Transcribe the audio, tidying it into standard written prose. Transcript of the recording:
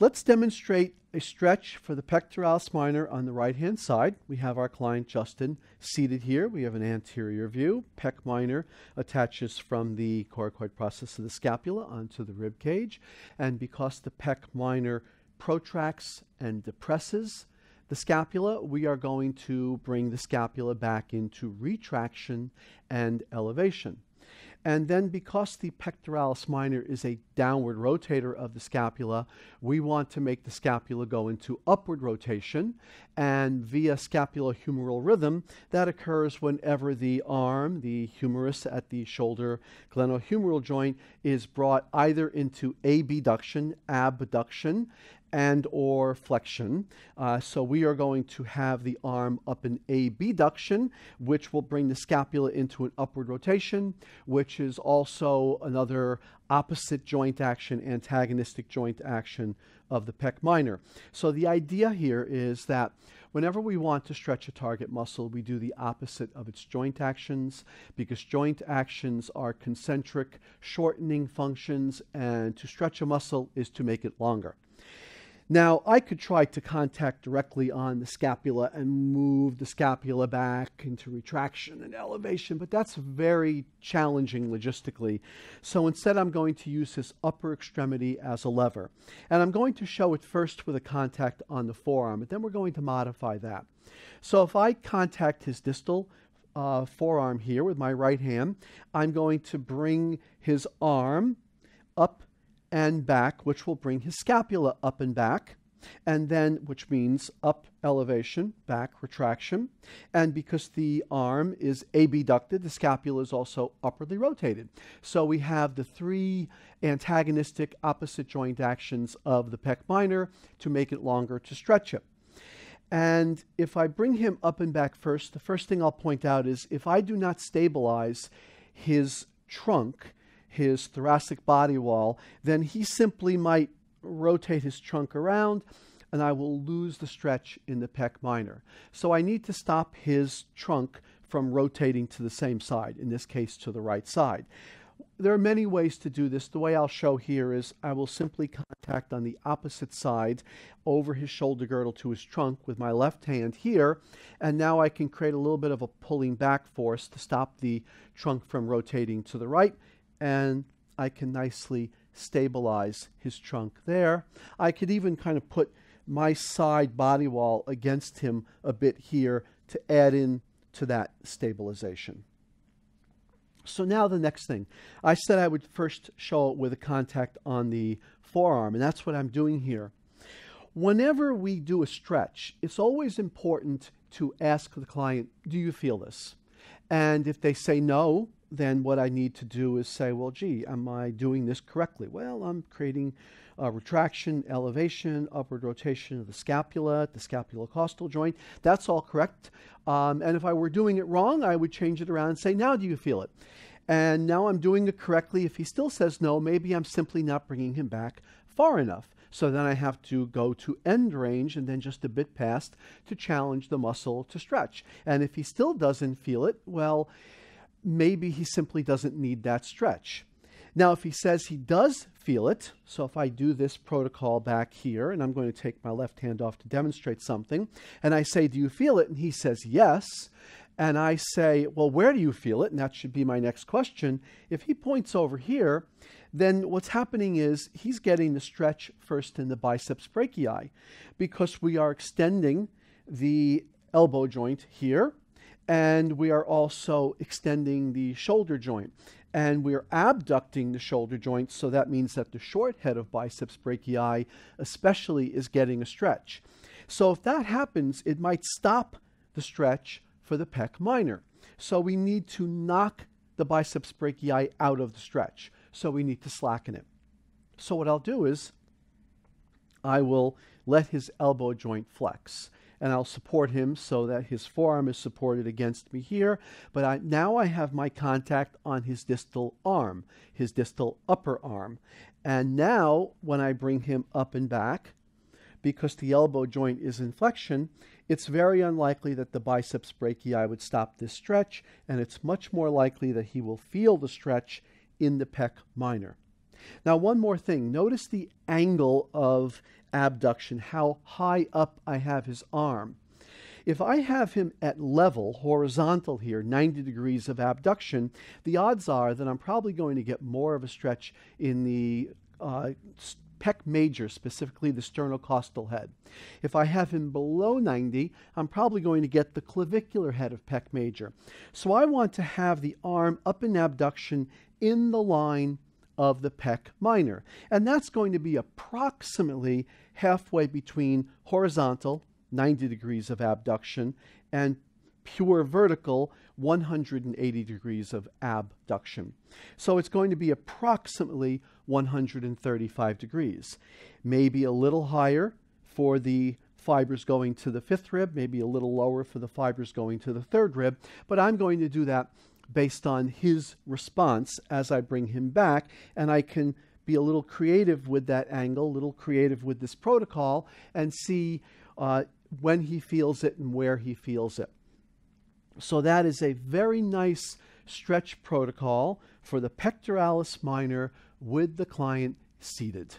Let's demonstrate a stretch for the pectoralis minor on the right-hand side. We have our client Justin seated here. We have an anterior view. Pec minor attaches from the coracoid process of the scapula onto the rib cage. And because the pec minor protracts and depresses the scapula, we are going to bring the scapula back into retraction and elevation. And then because the pectoralis minor is a downward rotator of the scapula, we want to make the scapula go into upward rotation. And via scapulohumeral rhythm, that occurs whenever the arm, the humerus at the shoulder glenohumeral joint, is brought either into abduction, and or flexion. So we are going to have the arm up in abduction, which will bring the scapula into an upward rotation, which is also another opposite joint action, antagonistic joint action of the pec minor. So the idea here is that whenever we want to stretch a target muscle, we do the opposite of its joint actions, because joint actions are concentric shortening functions, and to stretch a muscle is to make it longer. Now, I could try to contact directly on the scapula and move the scapula back into retraction and elevation, but that's very challenging logistically. So instead, I'm going to use this upper extremity as a lever. And I'm going to show it first with a contact on the forearm, but then we're going to modify that. So if I contact his distal forearm here with my right hand, I'm going to bring his arm up and back, which will bring his scapula up and back, and then, which means up elevation, back retraction. And because the arm is abducted, the scapula is also upwardly rotated. So we have the three antagonistic opposite joint actions of the pec minor to make it longer, to stretch it. And if I bring him up and back first, the first thing I'll point out is if I do not stabilize his trunk, his thoracic body wall, then he simply might rotate his trunk around and I will lose the stretch in the pec minor. So I need to stop his trunk from rotating to the same side, in this case to the right side. There are many ways to do this. The way I'll show here is I will simply contact on the opposite side over his shoulder girdle to his trunk with my left hand here, and now I can create a little bit of a pulling back force to stop the trunk from rotating to the right, and I can nicely stabilize his trunk there. I could even kind of put my side body wall against him a bit here to add in to that stabilization. So now the next thing. I said I would first show it with a contact on the forearm, and that's what I'm doing here. Whenever we do a stretch, it's always important to ask the client, do you feel this? And if they say no, then what I need to do is say, well, gee, am I doing this correctly? Well, I'm creating retraction, elevation, upward rotation of the scapula, the scapulocostal joint. That's all correct. And if I were doing it wrong, I would change it around and say, now do you feel it? And now I'm doing it correctly. If he still says no, maybe I'm simply not bringing him back far enough. So then I have to go to end range and then just a bit past to challenge the muscle to stretch. And if he still doesn't feel it, well, maybe he simply doesn't need that stretch. Now, if he says he does feel it, so if I do this protocol back here, and I'm going to take my left hand off to demonstrate something, and I say, do you feel it? And he says, yes. And I say, well, where do you feel it? And that should be my next question. If he points over here, then what's happening is he's getting the stretch first in the biceps brachii, because we are extending the elbow joint here, and we are also extending the shoulder joint. And we're abducting the shoulder joint, so that means that the short head of biceps brachii especially is getting a stretch. So if that happens, it might stop the stretch for the pec minor. So we need to knock the biceps brachii out of the stretch. So we need to slacken it. So what I'll do is I will let his elbow joint flex, and I'll support him so that his forearm is supported against me here. But now I have my contact on his distal arm, his distal upper arm. And now when I bring him up and back, because the elbow joint is in flexion, it's very unlikely that the biceps brachii would stop this stretch, and it's much more likely that he will feel the stretch in the pec minor. Now, one more thing. Notice the angle of abduction, how high up I have his arm. If I have him at level, horizontal here, 90 degrees of abduction, the odds are that I'm probably going to get more of a stretch in the pec major, specifically the sternocostal head. If I have him below 90, I'm probably going to get the clavicular head of pec major. So I want to have the arm up in abduction in the line of the pec minor. And that's going to be approximately halfway between horizontal, 90 degrees of abduction, and pure vertical, 180 degrees of abduction. So it's going to be approximately 135 degrees. Maybe a little higher for the fibers going to the fifth rib, maybe a little lower for the fibers going to the third rib, but I'm going to do that based on his response as I bring him back, and I can be a little creative with that angle, a little creative with this protocol, and see when he feels it and where he feels it. So that is a very nice stretch protocol for the pectoralis minor with the client seated.